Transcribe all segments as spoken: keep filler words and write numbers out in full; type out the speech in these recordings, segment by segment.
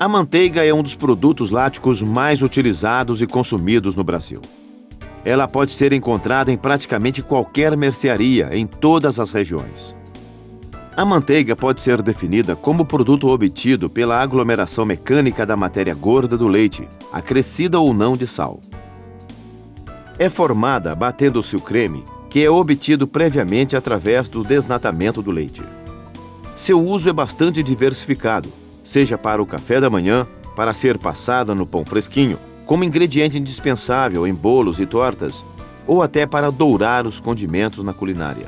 A manteiga é um dos produtos lácteos mais utilizados e consumidos no Brasil. Ela pode ser encontrada em praticamente qualquer mercearia, em todas as regiões. A manteiga pode ser definida como produto obtido pela aglomeração mecânica da matéria gorda do leite, acrescida ou não de sal. É formada batendo-se o creme, que é obtido previamente através do desnatamento do leite. Seu uso é bastante diversificado, seja para o café da manhã, para ser passada no pão fresquinho, como ingrediente indispensável em bolos e tortas, ou até para dourar os condimentos na culinária.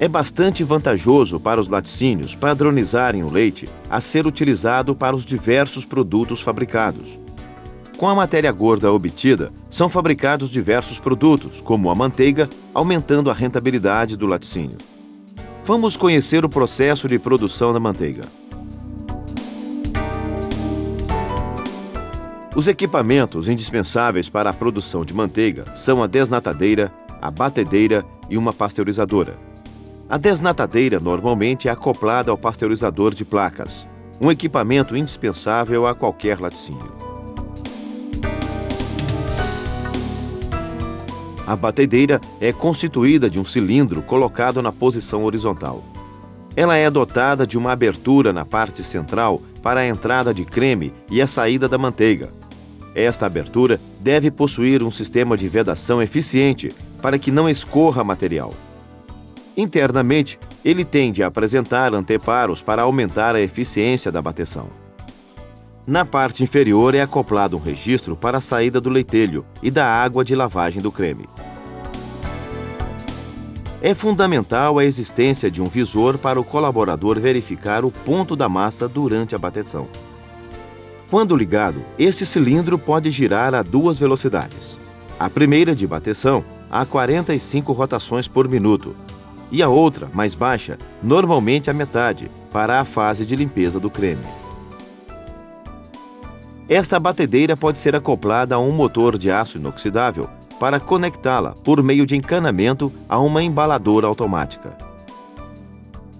É bastante vantajoso para os laticínios padronizarem o leite a ser utilizado para os diversos produtos fabricados. Com a matéria gorda obtida, são fabricados diversos produtos, como a manteiga, aumentando a rentabilidade do laticínio. Vamos conhecer o processo de produção da manteiga. Os equipamentos indispensáveis para a produção de manteiga são a desnatadeira, a batedeira e uma pasteurizadora. A desnatadeira normalmente é acoplada ao pasteurizador de placas, um equipamento indispensável a qualquer laticínio. A batedeira é constituída de um cilindro colocado na posição horizontal. Ela é dotada de uma abertura na parte central para a entrada de creme e a saída da manteiga. Esta abertura deve possuir um sistema de vedação eficiente para que não escorra material. Internamente, ele tende a apresentar anteparos para aumentar a eficiência da bateção. Na parte inferior é acoplado um registro para a saída do leitelho e da água de lavagem do creme. É fundamental a existência de um visor para o colaborador verificar o ponto da massa durante a bateção. Quando ligado, este cilindro pode girar a duas velocidades. A primeira de bateção a quarenta e cinco rotações por minuto, e a outra, mais baixa, normalmente a metade, para a fase de limpeza do creme. Esta batedeira pode ser acoplada a um motor de aço inoxidável para conectá-la, por meio de encanamento, a uma embaladora automática.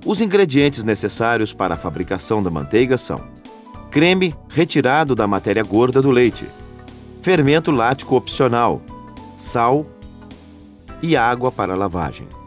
Os ingredientes necessários para a fabricação da manteiga são: creme retirado da matéria gorda do leite, fermento lático opcional, sal e água para lavagem.